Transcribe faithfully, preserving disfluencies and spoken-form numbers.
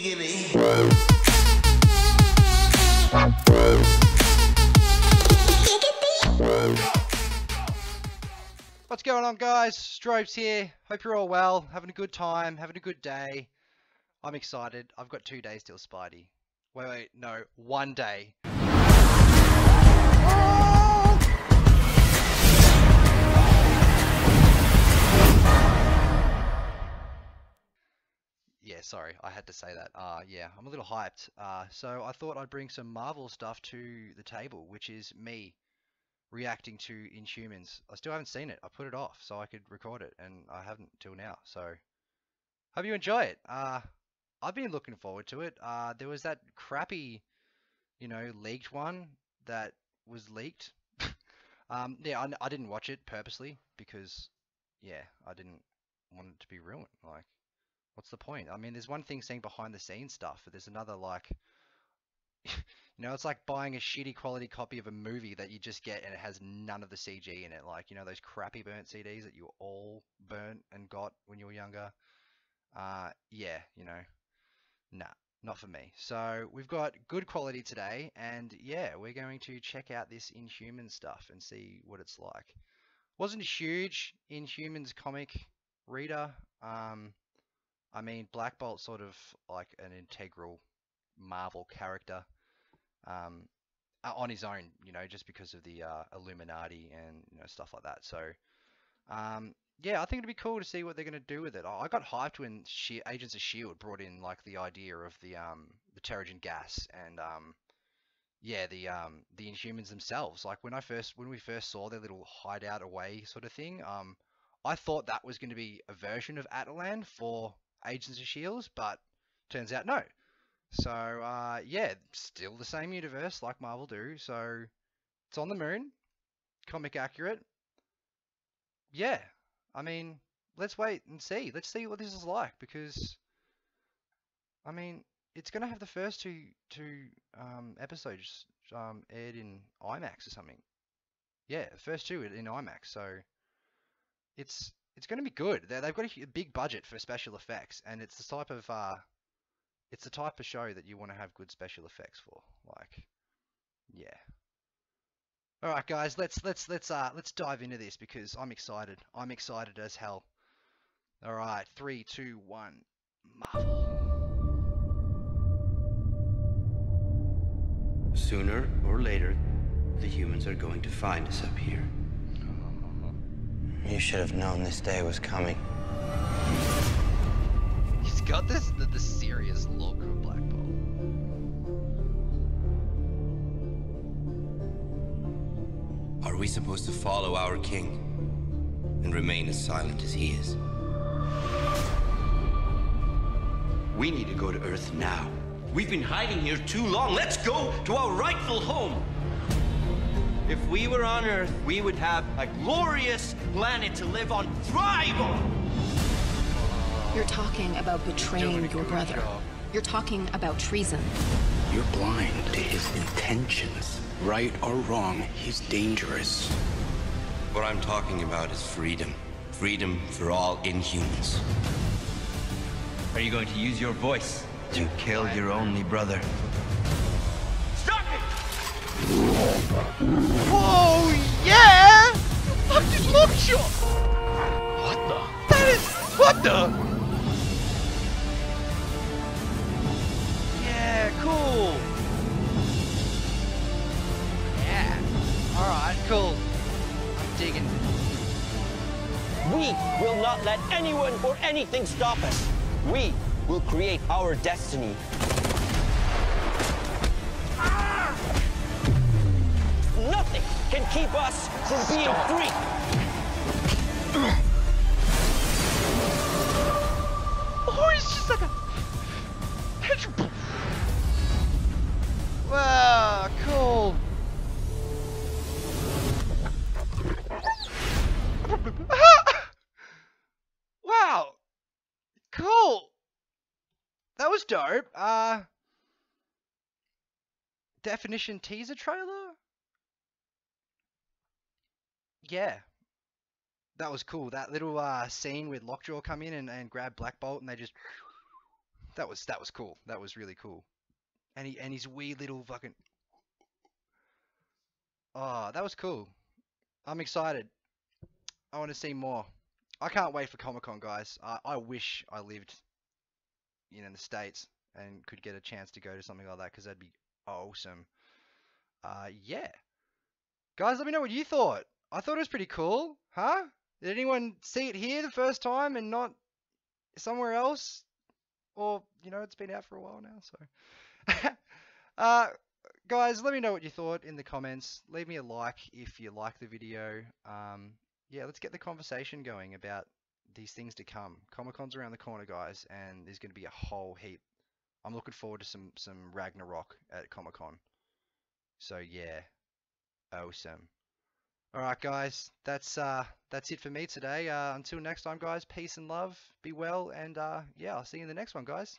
gimme, gimme. What's going on, guys? Strobes here. Hope you're all well, having a good time, having a good day. I'm excited. I've got two days till Spidey. Wait, wait, no, one day. Yeah, sorry, I had to say that. Uh, yeah, I'm a little hyped. Uh, so I thought I'd bring some Marvel stuff to the table, which is me reacting to Inhumans. I still haven't seen it. I put it off so I could record it, and I haven't till now. So hope you enjoy it. Uh, I've been looking forward to it. Uh, there was that crappy, you know, leaked one that was leaked. um, yeah, I, I didn't watch it purposely because, yeah, I didn't want it to be ruined. Like, what's the point? I mean, there's one thing seeing behind the scenes stuff, but there's another, like, you know, it's like buying a shitty quality copy of a movie that you just get and it has none of the C G in it. Like, you know, those crappy burnt C Ds that you all burnt and got when you were younger. Uh, yeah, you know, nah, not for me. So we've got good quality today, and yeah, we're going to check out this Inhuman stuff and see what it's like. Wasn't a huge Inhumans comic reader. Um, I mean, Black Bolt sort of like an integral Marvel character um, on his own, you know, just because of the uh, Illuminati and, you know, stuff like that. So, um, yeah, I think it'd be cool to see what they're going to do with it. I got hyped when she Agents of Shield brought in, like, the idea of the um, the Terrigen gas and, um, yeah, the um, the Inhumans themselves. Like, when I first when we first saw their little hideout away sort of thing, um, I thought that was going to be a version of Attilan for Agents of Shield, but turns out no. So uh, yeah, still the same universe like Marvel do. So it's on the moon, comic accurate. Yeah, I mean, let's wait and see. Let's see what this is like, because I mean, it's gonna have the first two two um, episodes um, aired in IMAX or something. Yeah, first two in IMAX. So it's It's going to be good. They're, they've got a big budget for special effects, and it's the type of uh, it's the type of show that you want to have good special effects for. Like, yeah. All right, guys, let's let's let's uh let's dive into this because I'm excited. I'm excited as hell. All right, three, two, one, Marvel. Sooner or later, the humans are going to find us up here. You should have known this day was coming. He's got this the, the serious look of Black Bolt. Are we supposed to follow our king and remain as silent as he is? We need to go to Earth now. We've been hiding here too long. Let's go to our rightful home. If we were on Earth, we would have a glorious planet to live on, thrive on! You're talking about betraying your brother. Job. You're talking about treason. You're blind to his intentions. Right or wrong, he's dangerous. What I'm talking about is freedom. Freedom for all Inhumans. Are you going to use your voice to kill your only brother? Whoa, yeah! Fucking Lockjaw! What the? That is... What the? Yeah, cool! Yeah. Alright, cool. I'm digging. We will not let anyone or anything stop us. We will create our destiny. Nothing can keep us from being free. Oh, he's just like a... Wow, cool. Wow. Cool. That was dope. Uh, definition teaser trailer? Yeah, that was cool. That little uh, scene with Lockjaw come in and, and grab Black Bolt, and they just that was that was cool. That was really cool. And he and his wee little fucking. Oh, that was cool. I'm excited. I want to see more. I can't wait for Comic-Con, guys. I, I wish I lived, you know, in the States and could get a chance to go to something like that, because that'd be awesome. Uh, yeah. Guys, let me know what you thought. I thought it was pretty cool, huh? Did anyone see it here the first time and not somewhere else? Or, you know, it's been out for a while now, so. uh, guys, let me know what you thought in the comments. Leave me a like if you like the video. Um, yeah, let's get the conversation going about these things to come. Comic-Con's around the corner, guys, and there's going to be a whole heap. I'm looking forward to some, some Ragnarok at Comic-Con. So, yeah. Awesome. All right, guys, that's uh, that's it for me today. Uh, until next time, guys, peace and love, be well, and uh, yeah, I'll see you in the next one, guys.